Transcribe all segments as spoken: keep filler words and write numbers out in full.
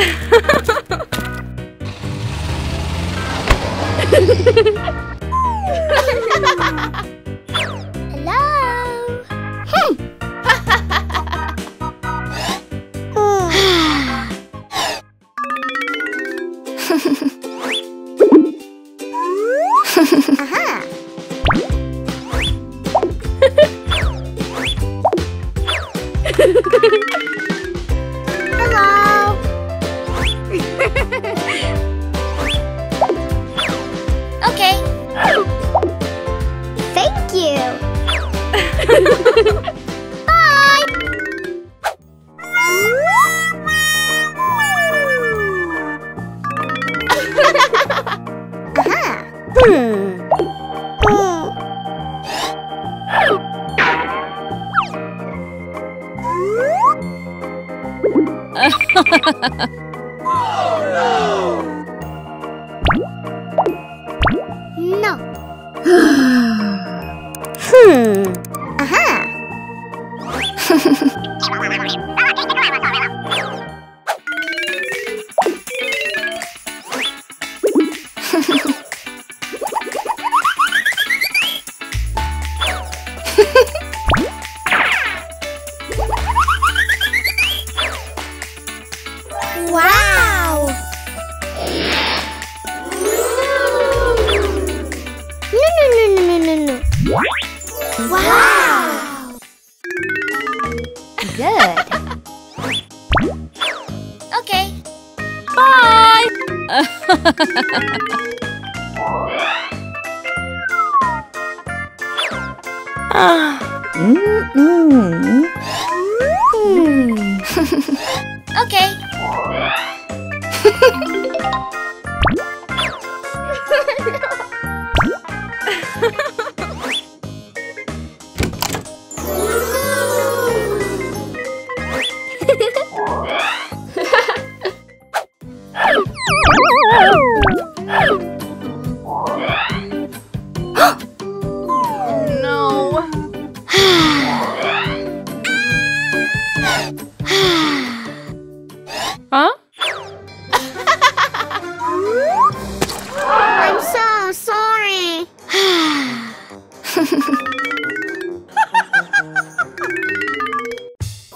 Hello. Hey. Aha. Bye! Aha! Hmm. Oh no! No! Hmm. Wow! No, no, no, no, no, no, no. Wow! Good. Okay. Bye. Mm-mm. Mm. Okay. Huh? I'm so sorry.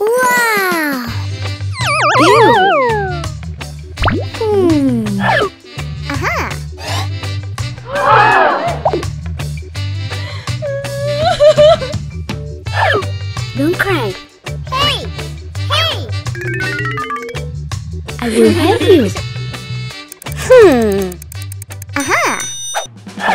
Wow. Hmm. Aha. Don't cry. Hey. Hey. I will help you. Hmm. Aha. Oh!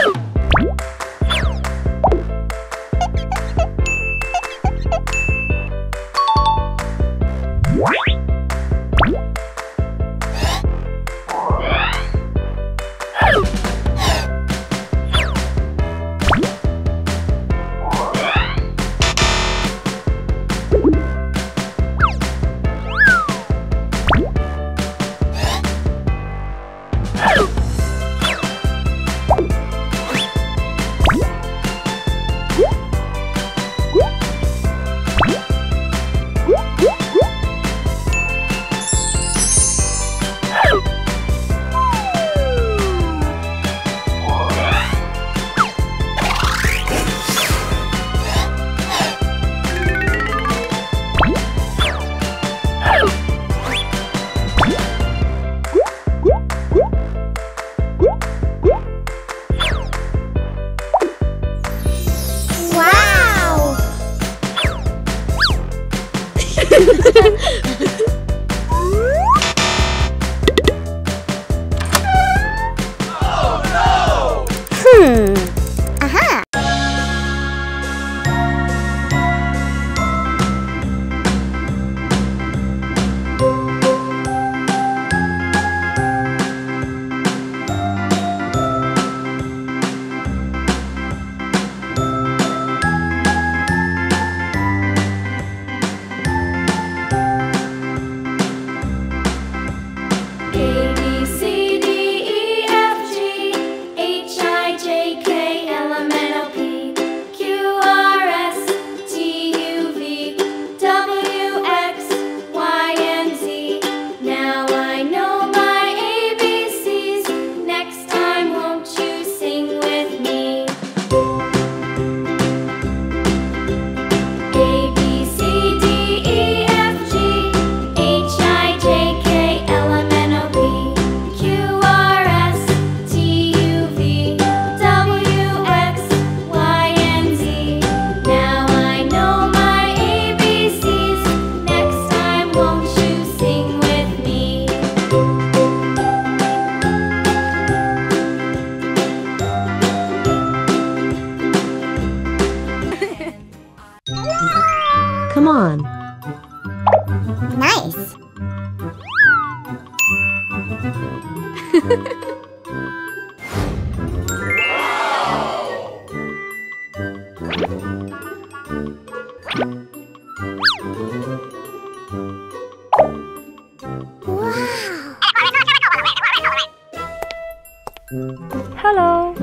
Hello.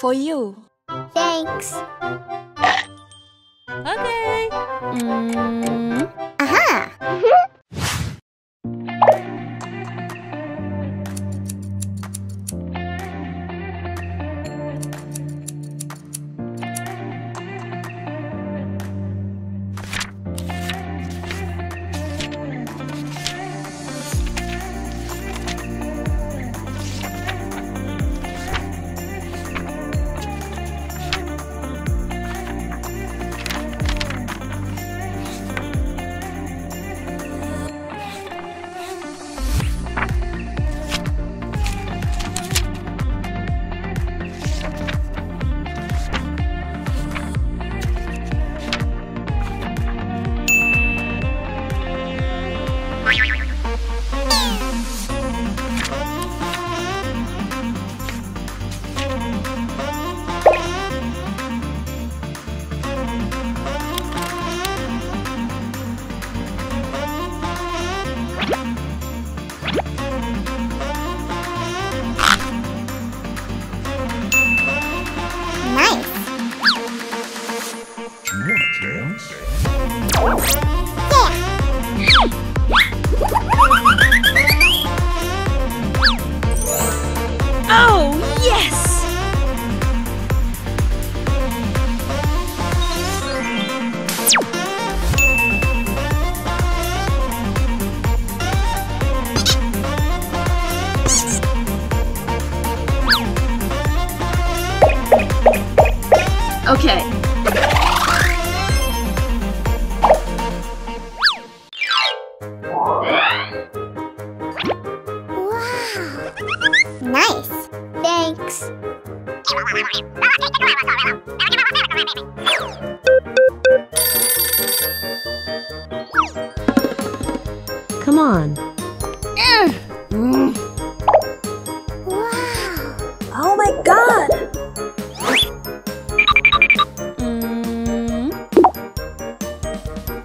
For you. Thanks. Okay. Mm. Aha.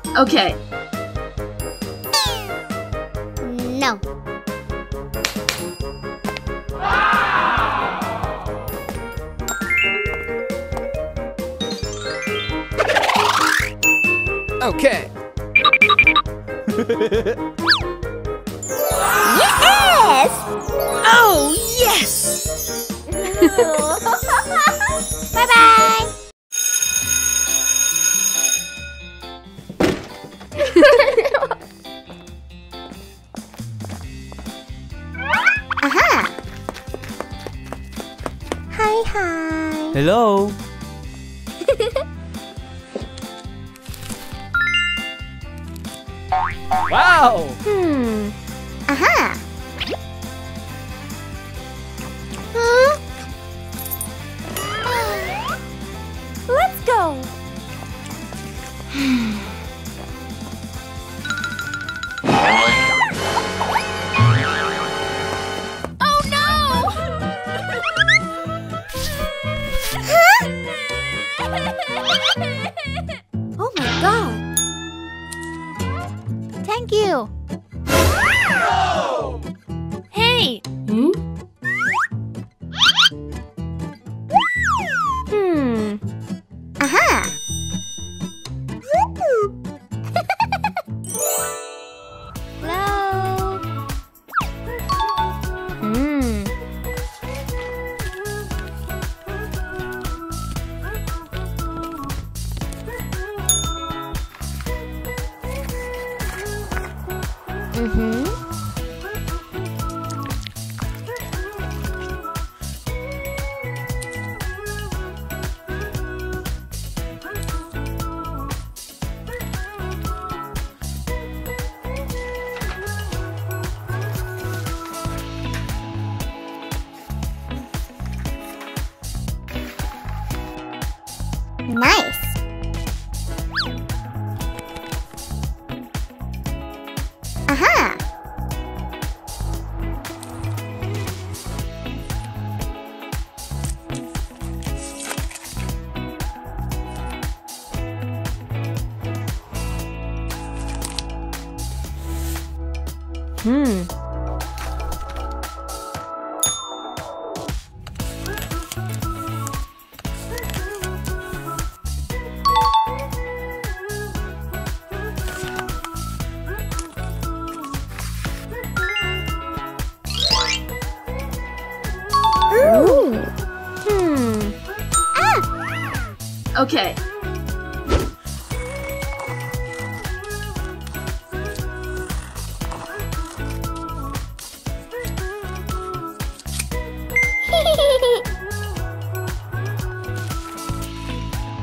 Okay. Okay. No. Wow. Okay. this! Oh, yes! Bye-bye! Aha! Hi, hi! Hello! Wow! Hmm. Aha! Huh? Let's go! Oh no! Huh? Oh my god! Thank you. Wow. Hey. Hmm? Hmm. Aha. Hello. Hmm. Mm-hmm. Nice. Hmm. Ooh. Hmm. Ah. Okay.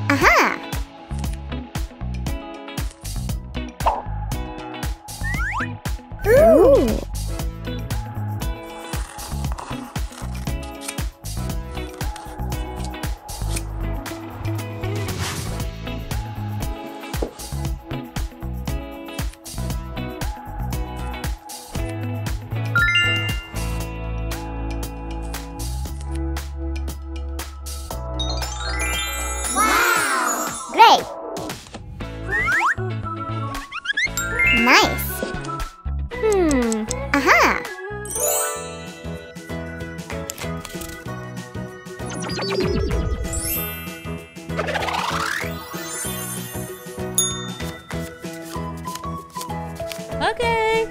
Aha! Ooh! Great! Nice! Hmm, aha! Okay!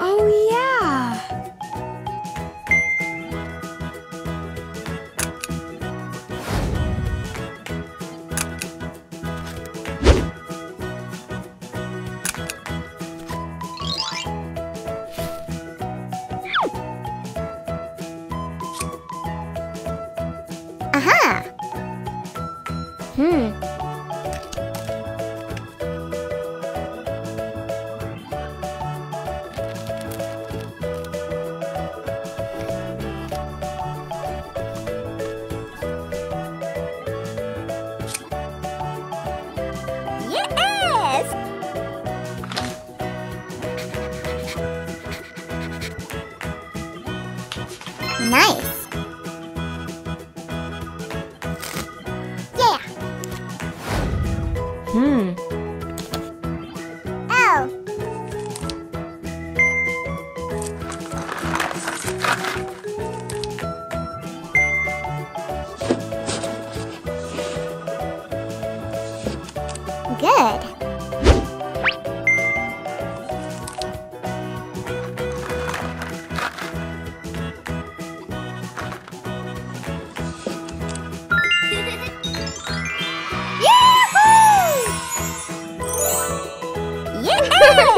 Oh yeah! Aha! Hmm. Yes! Nice! Hmm. Oh. Good. Yes!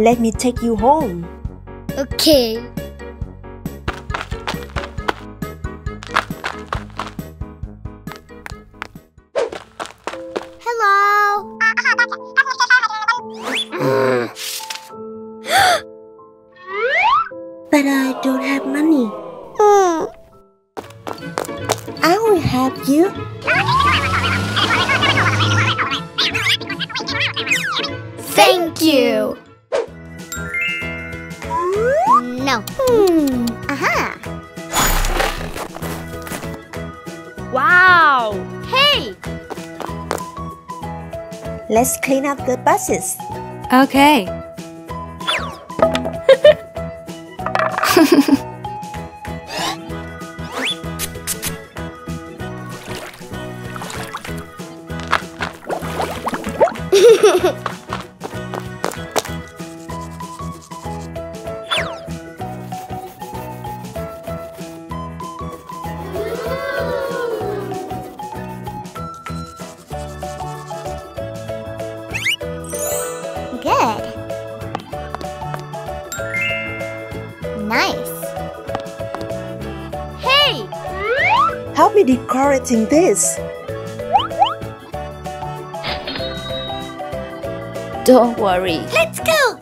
Let me take you home. Okay. Hello. But I don't have money. Hmm. I will help you. Thank you. No. Hmm. Aha. Wow. Hey. Let's clean up the buses. Okay. Decorating this. Don't worry. Let's go.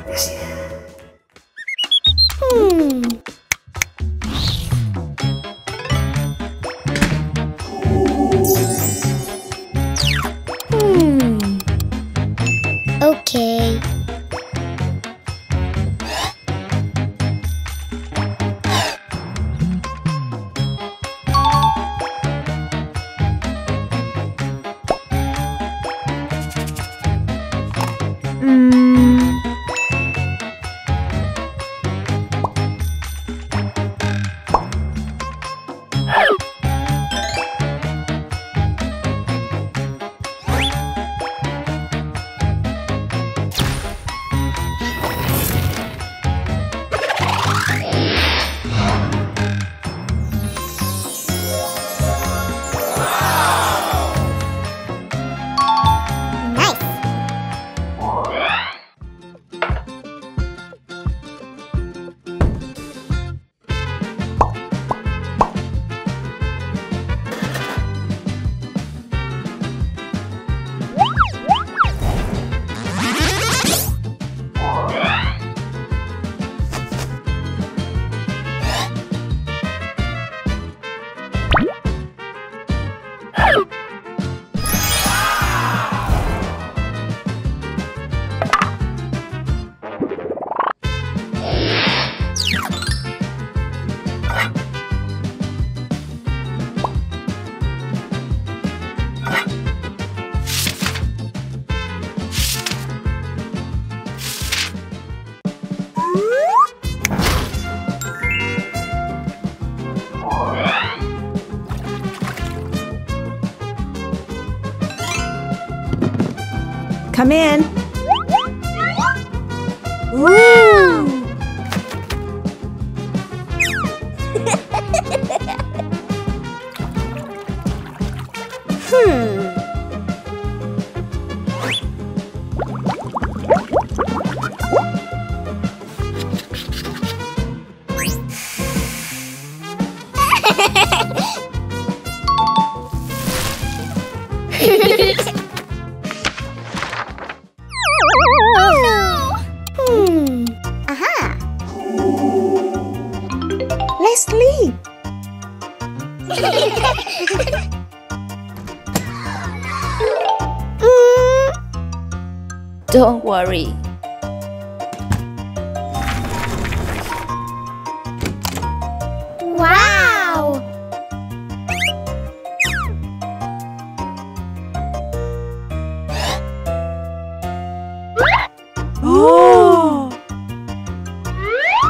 Hmm. Hmm. Mm. Come in. Wow. Hmm. Don't worry. Wow! Oh!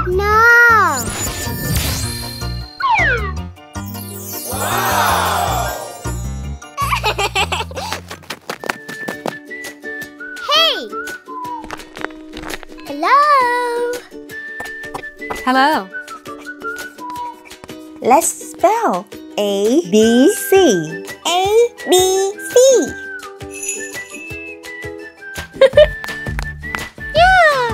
No! Hello. Let's spell A B C. A B C. Yeah.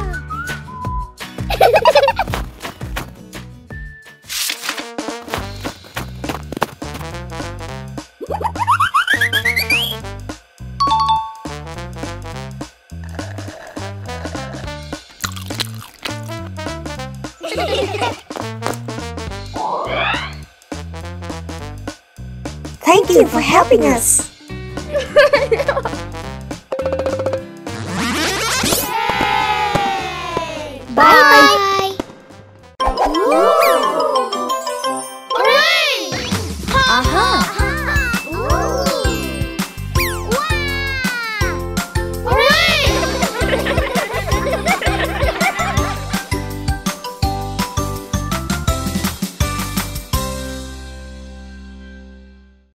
Thank you for helping us.